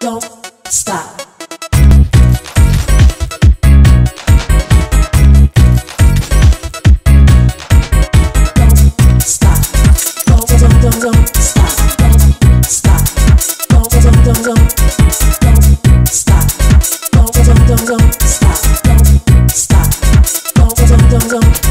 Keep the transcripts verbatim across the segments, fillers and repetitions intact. don't stop. Don't stop. Don't don't don't don't stop. Don't stop. Don't don't don't don't stop. Don't don't don't don't stop. Don't stop. Don't don't don't don't.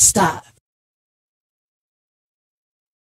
stop.